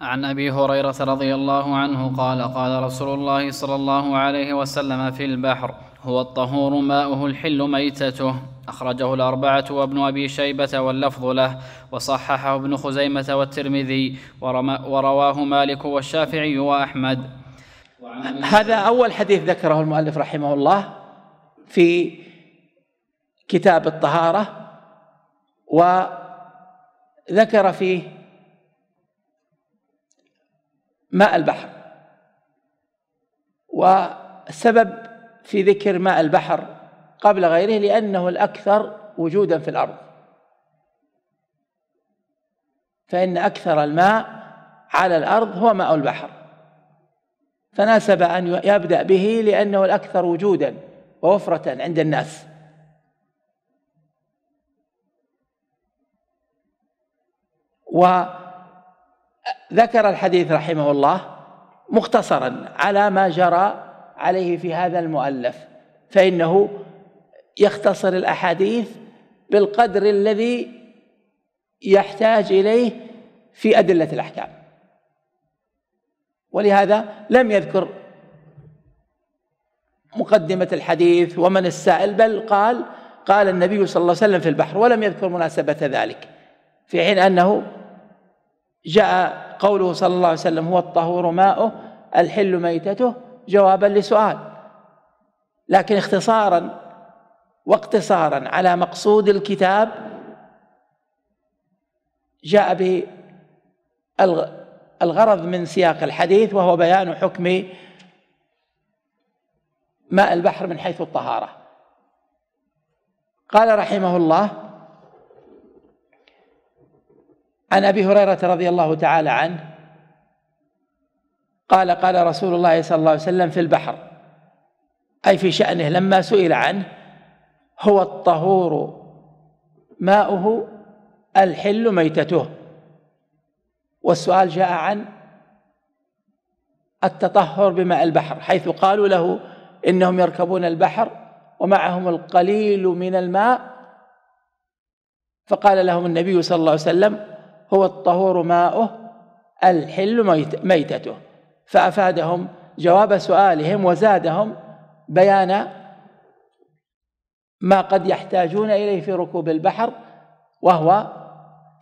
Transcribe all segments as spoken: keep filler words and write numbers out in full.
عن أبي هريرة رضي الله عنه قال قال رسول الله صلى الله عليه وسلم: في البحر هو الطهور ماؤه الحل ميتته. أخرجه الأربعة وابن أبي شيبة واللفظ له، وصححه ابن خزيمة والترمذي، ورواه مالك والشافعي وأحمد. هذا أول حديث ذكره المؤلف رحمه الله في كتاب الطهارة، وذكر فيه ماء البحر. والسبب في ذكر ماء البحر قبل غيره لأنه الأكثر وجوداً في الأرض، فإن أكثر الماء على الأرض هو ماء البحر، فناسب أن يبدأ به لأنه الأكثر وجوداً ووفرة عند الناس. وذكر الحديث رحمه الله مختصراً على ما جرى عليه في هذا المؤلف، فإنه يختصر الأحاديث بالقدر الذي يحتاج إليه في أدلة الأحكام، ولهذا لم يذكر مقدمة الحديث ومن السائل، بل قال قال النبي صلى الله عليه وسلم في البحر، ولم يذكر مناسبة ذلك، في حين أنه جاء قوله صلى الله عليه وسلم: هو الطهور ماؤه الحل ميتته، جواباً لسؤال، لكن اختصاراً واقتصاراً على مقصود الكتاب جاء به الغرض من سياق الحديث، وهو بيان حكم ماء البحر من حيث الطهارة. قال رحمه الله: عن أبي هريرة رضي الله تعالى عنه قال قال رسول الله صلى الله عليه وسلم: في البحر، أي في شأنه لما سئل عنه، هو الطهور ماؤه الحل ميتته. والسؤال جاء عن التطهر بماء البحر، حيث قالوا له إنهم يركبون البحر ومعهم القليل من الماء، فقال لهم النبي صلى الله عليه وسلم: هو الطهور ماؤه الحل ميتته، فأفادهم جواب سؤالهم وزادهم بيان ما قد يحتاجون إليه في ركوب البحر، وهو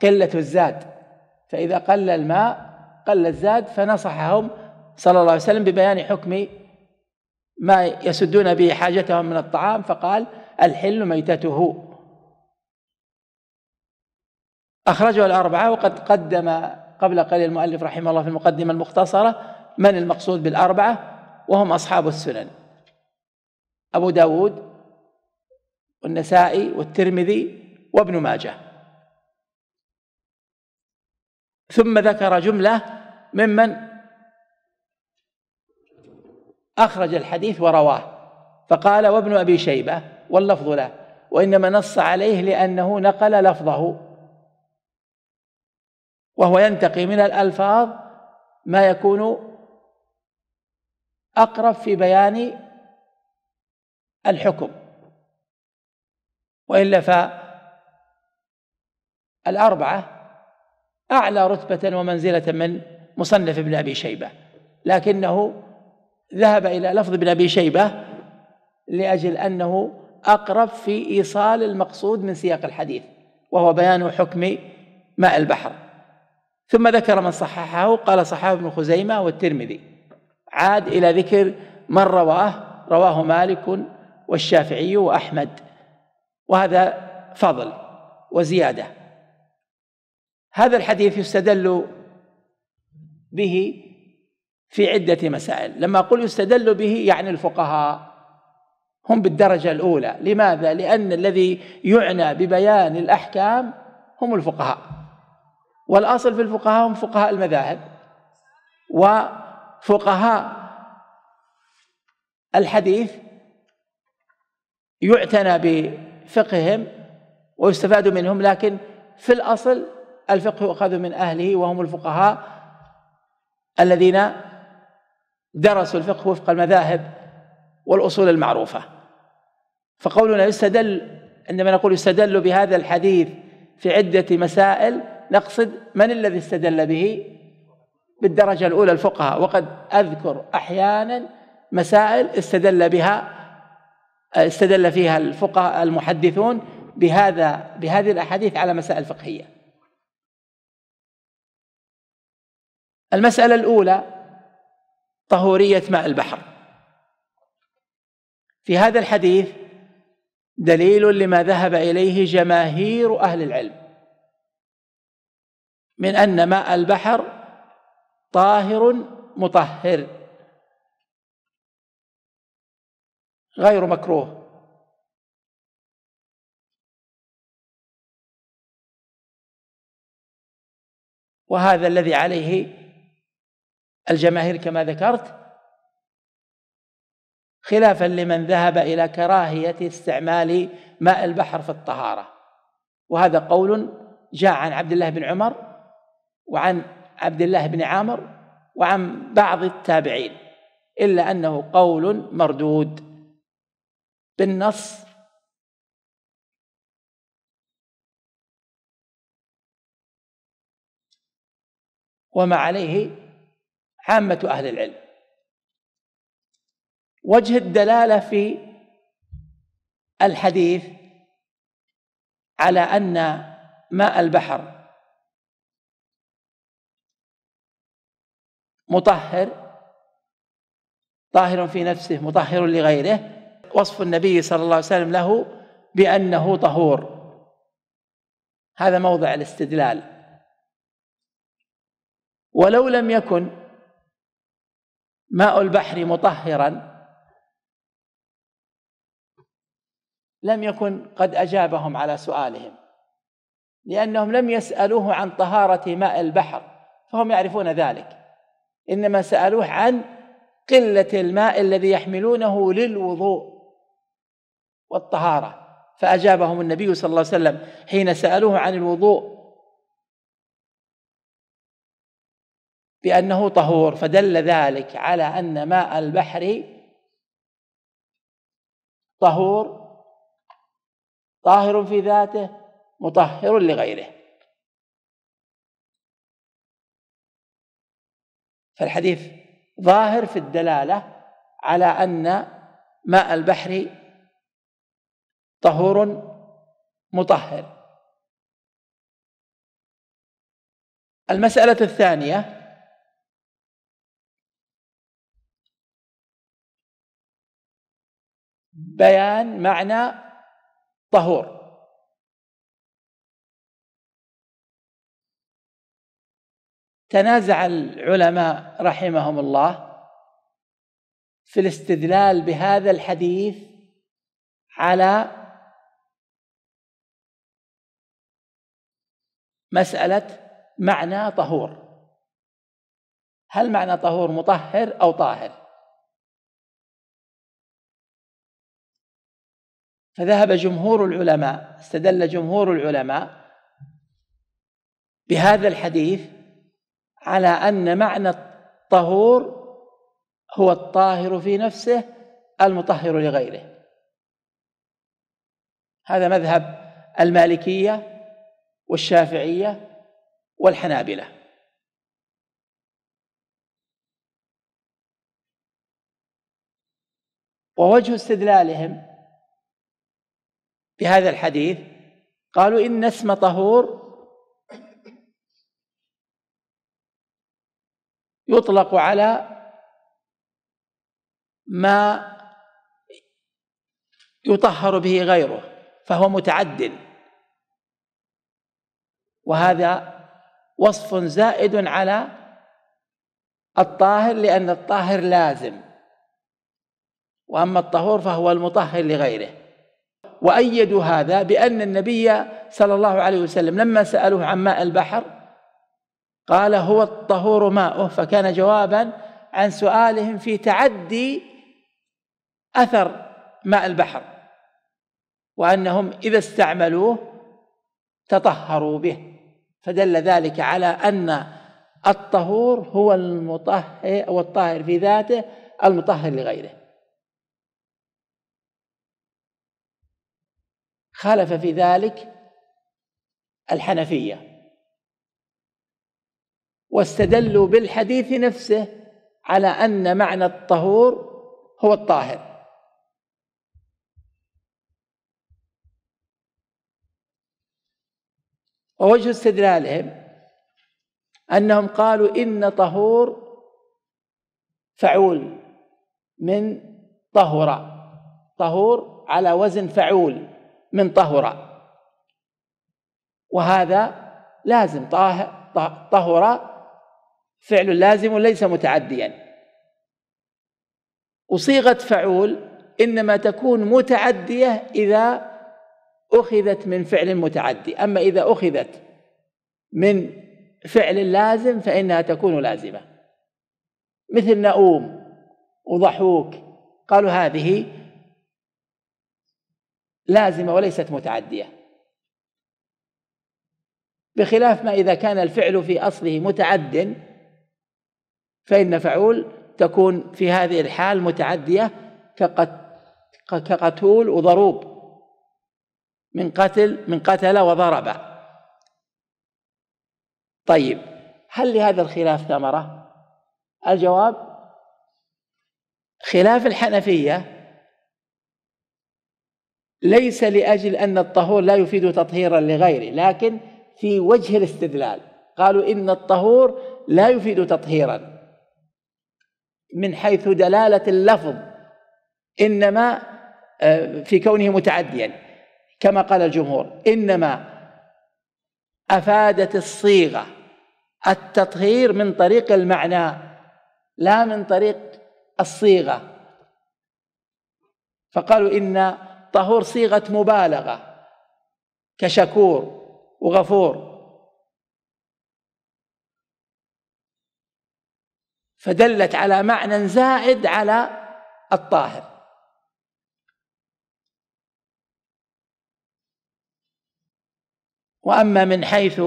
قلة الزاد، فإذا قل الماء قل الزاد، فنصحهم صلى الله عليه وسلم ببيان حكم ما يسدون به حاجتهم من الطعام، فقال: الحل ميتته. أخرجه الأربعة، وقد قدم قبل قليل المؤلف رحمه الله في المقدمة المختصرة من المقصود بالأربعة، وهم أصحاب السنن: أبو داود والنسائي والترمذي وابن ماجه. ثم ذكر جملة ممن أخرج الحديث ورواه، فقال: وابن أبي شيبة واللفظ له، وإنما نص عليه لأنه نقل لفظه، وهو ينتقي من الألفاظ ما يكون أقرب في بيان الحكم، وإلا فالأربعة أعلى رتبة ومنزلة من مصنف ابن أبي شيبة، لكنه ذهب إلى لفظ ابن أبي شيبة لأجل أنه أقرب في إيصال المقصود من سياق الحديث، وهو بيان حكم ماء البحر. ثم ذكر من صححه، قال: صححه ابن خزيمة والترمذي. عاد إلى ذكر من رواه، رواه مالك والشافعي وأحمد، وهذا فضل وزيادة. هذا الحديث يستدل به في عدة مسائل. لما أقول يستدل به يعني الفقهاء هم بالدرجة الأولى. لماذا؟ لأن الذي يعنى ببيان الأحكام هم الفقهاء، والأصل في الفقهاء هم فقهاء المذاهب وفقهاء الحديث، يعتنى بفقههم ويستفاد منهم، لكن في الأصل الفقه يؤخذ من أهله، وهم الفقهاء الذين درسوا الفقه وفق المذاهب والأصول المعروفة. فقولنا يستدل، عندما نقول يستدل بهذا الحديث في عدة مسائل، نقصد من الذي استدل به؟ بالدرجة الأولى الفقهاء. وقد أذكر أحيانا مسائل استدل بها استدل فيها الفقهاء المحدثون بهذا بهذه الأحاديث على مسائل فقهية. المسألة الأولى طهورية ماء البحر. في هذا الحديث دليل لما ذهب إليه جماهير أهل العلم من أن ماء البحر طاهر مطهر غير مكروه، وهذا الذي عليه الجماهير كما ذكرت، خلافاً لمن ذهب إلى كراهية استعمال ماء البحر في الطهارة. وهذا قول جاء عن عبد الله بن عمر وعن عبد الله بن عامر وعن بعض التابعين، إلا أنه قول مردود بالنص. وما عليه عامة أهل العلم. وجه الدلالة في الحديث على أن ماء البحر مطهر، طاهر في نفسه مطهر لغيره، وصف النبي صلى الله عليه وسلم له بأنه طهور، هذا موضع الاستدلال. ولو لم يكن ماء البحر مطهراً لم يكن قد أجابهم على سؤالهم، لأنهم لم يسألوه عن طهارة ماء البحر فهم يعرفون ذلك، إنما سألوه عن قلة الماء الذي يحملونه للوضوء والطهارة، فأجابهم النبي صلى الله عليه وسلم حين سألوه عن الوضوء بأنه طهور، فدل ذلك على أن ماء البحر طهور، طاهر في ذاته مطهر لغيره. فالحديث ظاهر في الدلالة على أن ماء البحر طهور مطهر. المسألة الثانية بيان معنى طهور. تنازع العلماء رحمهم الله في الاستدلال بهذا الحديث على مسألة معنى طهور، هل معنى طهور مطهر أو طاهر؟ فذهب جمهور العلماء، استدل جمهور العلماء بهذا الحديث على أن معنى الطهور هو الطاهر في نفسه المطهر لغيره. هذا مذهب المالكية والشافعية والحنابلة. ووجه استدلالهم بهذا الحديث قالوا إن اسم طهور يطلق على ما يطهر به غيره فهو متعد، وهذا وصف زائد على الطاهر لأن الطاهر لازم، وأما الطهور فهو المطهر لغيره. وأيدوا هذا بأن النبي صلى الله عليه وسلم لما سألوه عن ماء البحر قال هو الطهور ماؤه، فكان جوابا عن سؤالهم في تعدي أثر ماء البحر، وأنهم إذا استعملوه تطهروا به، فدل ذلك على أن الطهور هو المطهر أو الطاهر في ذاته المطهر لغيره. خالف في ذلك الحنفية واستدلوا بالحديث نفسه على أن معنى الطهور هو الطاهر. ووجه استدلالهم أنهم قالوا إن طهور فعول من طهرة، طهور على وزن فعول من طهرة، وهذا لازم، طاهر طهرة فعل لازم وليس متعديا، وصيغة فعول إنما تكون متعدية إذا أخذت من فعل متعدي، أما إذا أخذت من فعل لازم فإنها تكون لازمة، مثل نؤوم وضحوك، قالوا هذه لازمة وليست متعدية، بخلاف ما إذا كان الفعل في أصله متعد فإن فعول تكون في هذه الحال متعدية، كقتول وضروب، من قتل من قتل وضرب. طيب، هل لهذا الخلاف ثمرة؟ الجواب: خلاف الحنفية ليس لأجل أن الطهور لا يفيد تطهيرا لغيره، لكن في وجه الاستدلال قالوا إن الطهور لا يفيد تطهيرا من حيث دلالة اللفظ، إنما في كونه متعديا كما قال الجمهور، إنما أفادت الصيغة التطهير من طريق المعنى لا من طريق الصيغة، فقالوا إن طهور صيغة مبالغة كشكور وغفور، فدلت على معنى زائد على الطاهر. وأما من حيث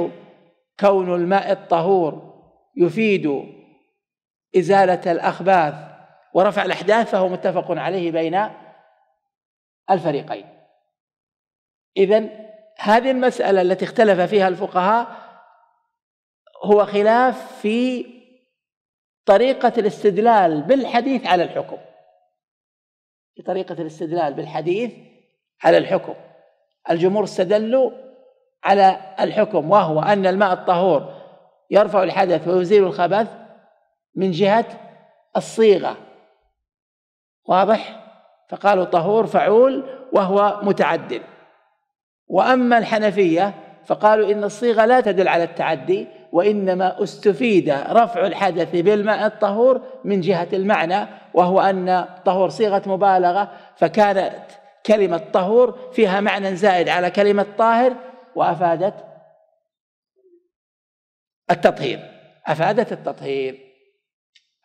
كون الماء الطهور يفيد إزالة الأخباث ورفع الأحداث فهو متفق عليه بين الفريقين. إذن هذه المسألة التي اختلف فيها الفقهاء هو خلاف في طريقة الاستدلال بالحديث على الحكم، في طريقة الاستدلال بالحديث على الحكم. الجمهور استدلوا على الحكم وهو أن الماء الطهور يرفع الحدث ويزيل الخبث من جهة الصيغة، واضح؟ فقالوا طهور فعول وهو متعد. وأما الحنفية فقالوا إن الصيغة لا تدل على التعدي، وإنما استفيد رفع الحدث بالماء الطهور من جهة المعنى، وهو أن طهور صيغة مبالغة، فكانت كلمة طهور فيها معنى زائد على كلمة طاهر وأفادت التطهير، أفادت التطهير.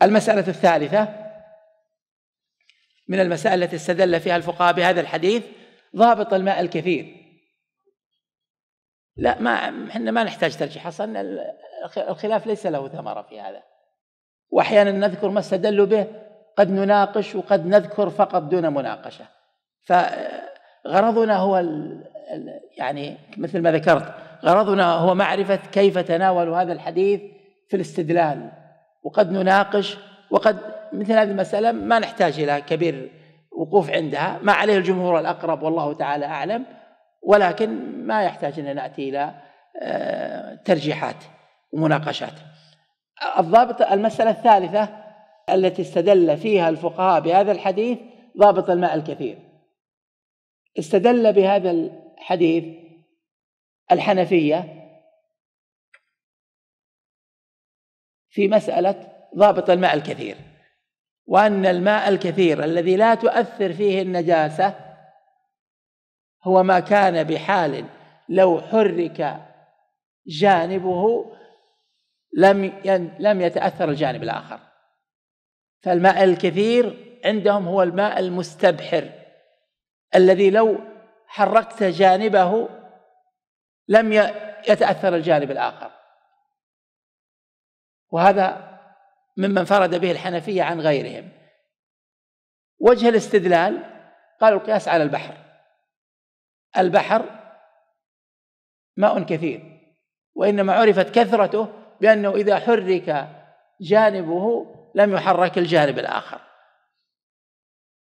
المسألة الثالثة من المسائل التي استدل فيها الفقهاء بهذا الحديث ضابط الماء الكثير. لا، ما احنا ما نحتاج ترجيح، اصلا الخلاف ليس له ثمرة في هذا، وأحيانا نذكر ما استدلوا به، قد نناقش وقد نذكر فقط دون مناقشة، فغرضنا هو ال يعني مثل ما ذكرت، غرضنا هو معرفة كيف تناولوا هذا الحديث في الاستدلال، وقد نناقش، وقد مثل هذه المسألة ما نحتاج إلى كبير وقوف عندها، ما عليه الجمهور الأقرب والله تعالى أعلم، ولكن ما يحتاج أن نأتي إلى ترجيحات ومناقشات. الضابط المسألة الثالثة التي استدل فيها الفقهاء بهذا الحديث ضابط الماء الكثير. استدل بهذا حديث الحنفية في مسألة ضابط الماء الكثير، وأن الماء الكثير الذي لا تؤثر فيه النجاسة هو ما كان بحال لو حرك جانبه لم لم يتأثر الجانب الآخر، فالماء الكثير عندهم هو الماء المستبحر الذي لو حركت جانبه لم يتأثر الجانب الآخر، وهذا مما انفرد به الحنفية عن غيرهم. وجه الاستدلال قالوا القياس على البحر، البحر ماء كثير، وإنما عرفت كثرته بأنه إذا حرك جانبه لم يحرك الجانب الآخر.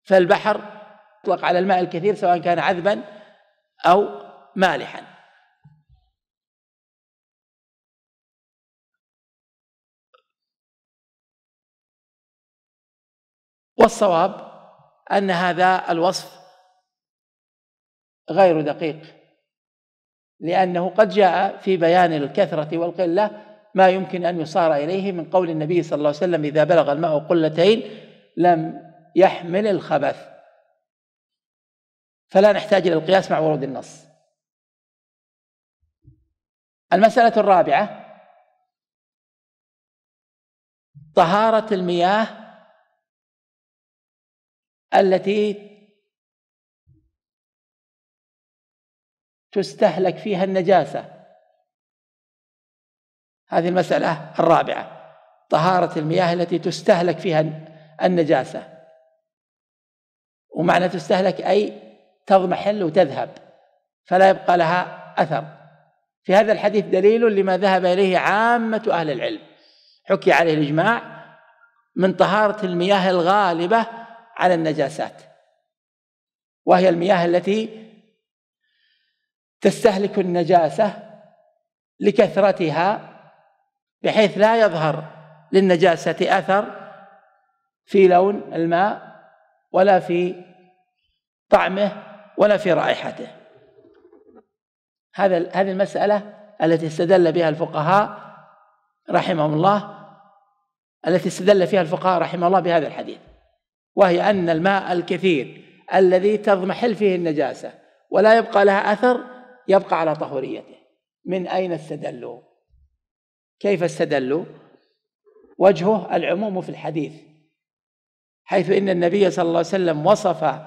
فالبحر يطلق على الماء الكثير سواء كان عذبا أو مالحا. والصواب أن هذا الوصف غير دقيق، لأنه قد جاء في بيان الكثرة والقلة ما يمكن أن يصار إليه من قول النبي صلى الله عليه وسلم: إذا بلغ الماء قلتين لم يحمل الخبث. فلا نحتاج إلى القياس مع ورود النص. المسألة الرابعة: طهارة المياه التي تستهلك فيها النجاسة. هذه المسألة الرابعة: طهارة المياه التي تستهلك فيها النجاسة. ومعنى تستهلك أي تضمحل وتذهب فلا يبقى لها أثر. في هذا الحديث دليل لما ذهب إليه عامة أهل العلم، حكي عليه الإجماع من طهارة المياه الغالبة على النجاسات، وهي المياه التي تستهلك النجاسة لكثرتها بحيث لا يظهر للنجاسة أثر في لون الماء ولا في طعمه ولا في رائحته. هذا هذه المسألة التي استدل بها الفقهاء رحمهم الله التي استدل فيها الفقهاء رحمه الله بهذا الحديث، وهي أن الماء الكثير الذي تضمحل فيه النجاسة ولا يبقى لها أثر يبقى على طهوريته. من أين استدلوا؟ كيف استدلوا؟ وجهه العموم في الحديث، حيث إن النبي صلى الله عليه وسلم وصف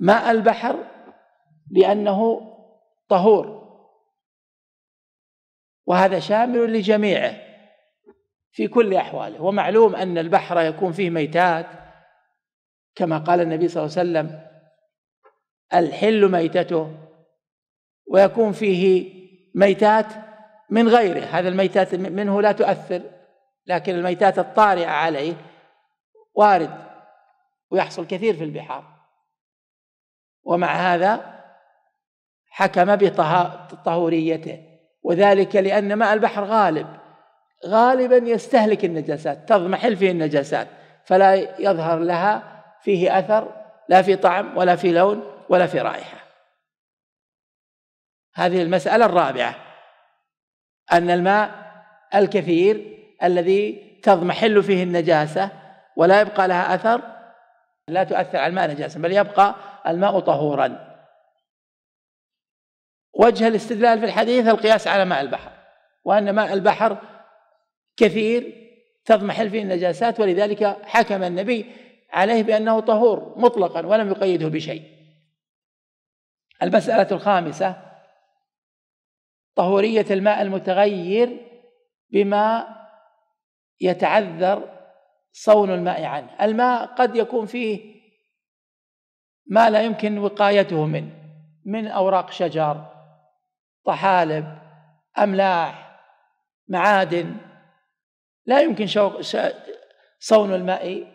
ماء البحر لأنه طهور، وهذا شامل لجميعه في كل أحواله. ومعلوم أن البحر يكون فيه ميتات كما قال النبي صلى الله عليه وسلم: الحل ميتته، ويكون فيه ميتات من غيره، هذا الميتات منه لا تؤثر، لكن الميتات الطارئة عليه وارد ويحصل كثير في البحار. ومع هذا حكم بطهوريته، وذلك لأن ماء البحر غالب غالبا يستهلك النجاسات، تضمحل فيه النجاسات فلا يظهر لها فيه أثر، لا في طعم ولا في لون ولا في رائحة. هذه المسألة الرابعة: أن الماء الكثير الذي تضمحل فيه النجاسة ولا يبقى لها أثر لا تؤثر على الماء نجاسة بل يبقى الماء طهورا. وجه الاستدلال في الحديث القياس على ماء البحر، وأن ماء البحر كثير تضمحل فيه النجاسات، ولذلك حكم النبي عليه بأنه طهور مطلقا ولم يقيده بشيء. المسألة الخامسة: طهورية الماء المتغير بما يتعذر صون الماء عنه. الماء قد يكون فيه ما لا يمكن وقايته منه، من أوراق شجر، طحالب، أملاح، معادن، لا يمكن صون الماء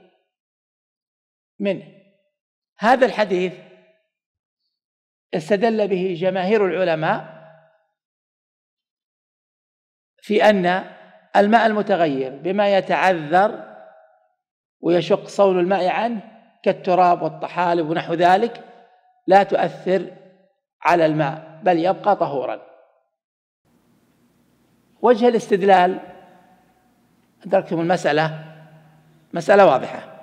منه. هذا الحديث استدل به جماهير العلماء في أن الماء المتغير بما يتعذر ويشق صون الماء عنه كالتراب والطحالب ونحو ذلك لا تؤثر على الماء بل يبقى طهورا. وجه الاستدلال، أدركتم المسألة، مسألة واضحة.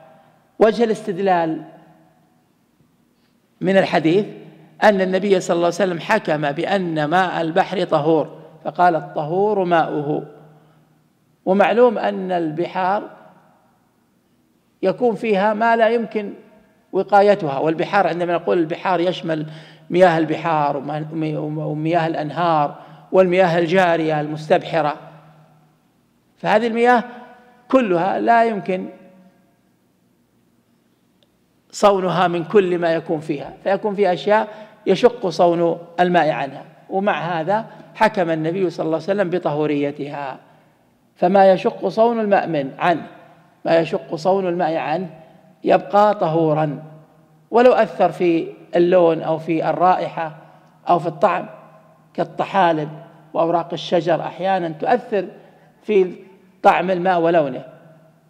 وجه الاستدلال من الحديث أن النبي صلى الله عليه وسلم حكم بأن ماء البحر طهور فقال: الطهور ماؤه. ومعلوم أن البحار يكون فيها ما لا يمكن وقايتها، والبحار عندما نقول البحار يشمل مياه البحار ومياه الأنهار والمياه الجارية المستبحرة، فهذه المياه كلها لا يمكن صونها من كل ما يكون فيها، فيكون فيها أشياء يشق صون الماء عنها، ومع هذا حكم النبي صلى الله عليه وسلم بطهوريتها. فما يشق صون الماء منه عنه ما يشق صون الماء عنه يبقى طهورا ولو أثر في اللون أو في الرائحة أو في الطعم، كالطحالب وأوراق الشجر أحيانا تؤثر في طعم الماء ولونه،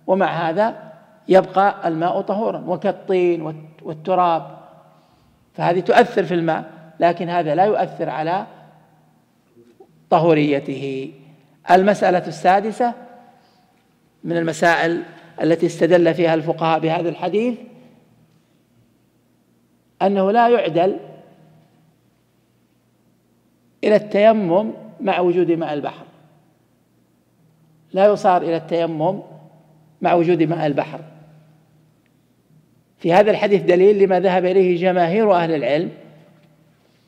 ومع هذا يبقى الماء طهورا، وكالطين والتراب فهذه تؤثر في الماء لكن هذا لا يؤثر على طهوريته. المسألة السادسة من المسائل التي استدل فيها الفقهاء بهذا الحديث أنه لا يعدل إلى التيمم مع وجود ماء البحر، لا يصار إلى التيمم مع وجود ماء البحر. في هذا الحديث دليل لما ذهب إليه جماهير أهل العلم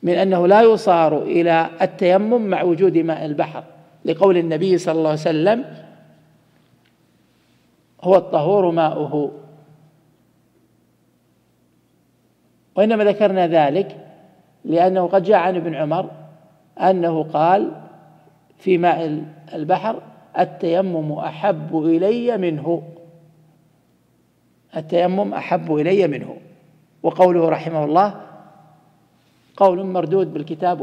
من أنه لا يصار إلى التيمم مع وجود ماء البحر، لقول النبي صلى الله عليه وسلم هو الطهور ماؤه. وإنما ذكرنا ذلك لأنه قد جاء عن ابن عمر أنه قال في ماء البحر التيمم أحب إلي منه، التيمم أحب إلي منه. وقوله رحمه الله قول مردود بالكتاب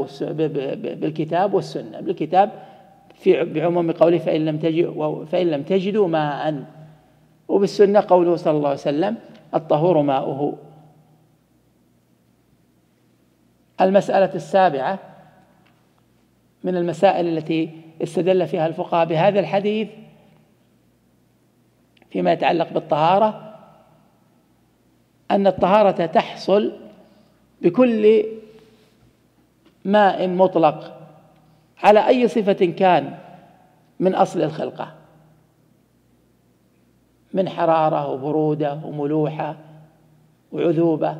بالكتاب والسنة، بالكتاب في بعموم قوله فإن لم تجدوا فإن لم تجدوا ماء، وبالسنة قوله صلى الله عليه وسلم الطهور ماؤه. المسألة السابعة من المسائل التي استدل فيها الفقهاء بهذا الحديث فيما يتعلق بالطهارة أن الطهارة تحصل بكل ماء مطلق على أي صفة كان من أصل الخلقة، من حرارة وبرودة وملوحة وعذوبة.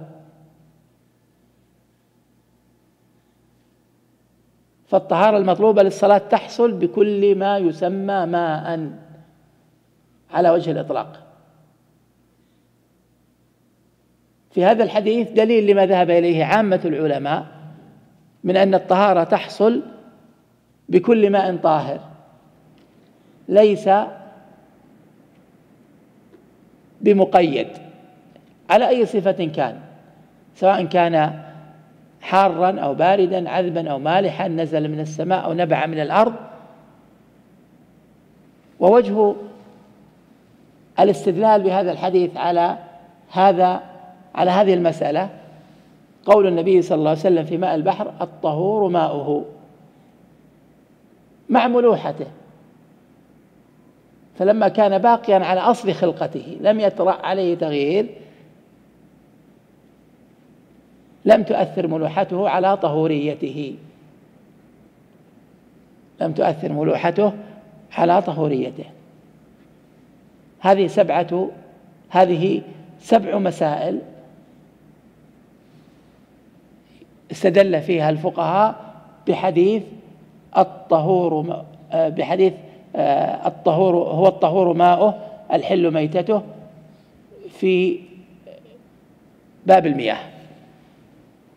فالطهارة المطلوبة للصلاة تحصل بكل ما يسمى ماء على وجه الإطلاق. في هذا الحديث دليل لما ذهب إليه عامة العلماء من أن الطهارة تحصل بكل ماء طاهر، ليس بمقيد على أي صفة كان، سواء كان حارا أو باردا، عذبا أو مالحا، نزل من السماء أو نبع من الأرض. ووجه الاستدلال بهذا الحديث على هذا على هذه المسألة قول النبي صلى الله عليه وسلم في ماء البحر الطهور ماؤه مع ملوحته، فلما كان باقيا على أصل خلقته لم يطرأ عليه تغيير لم تؤثر ملوحته على طهوريته، لم تؤثر ملوحته على طهوريته. هذه سبعة هذه سبع مسائل استدل فيها الفقهاء بحديث الطهور بحديث الطهور هو الطهور ماؤه الحل ميتته في باب المياه.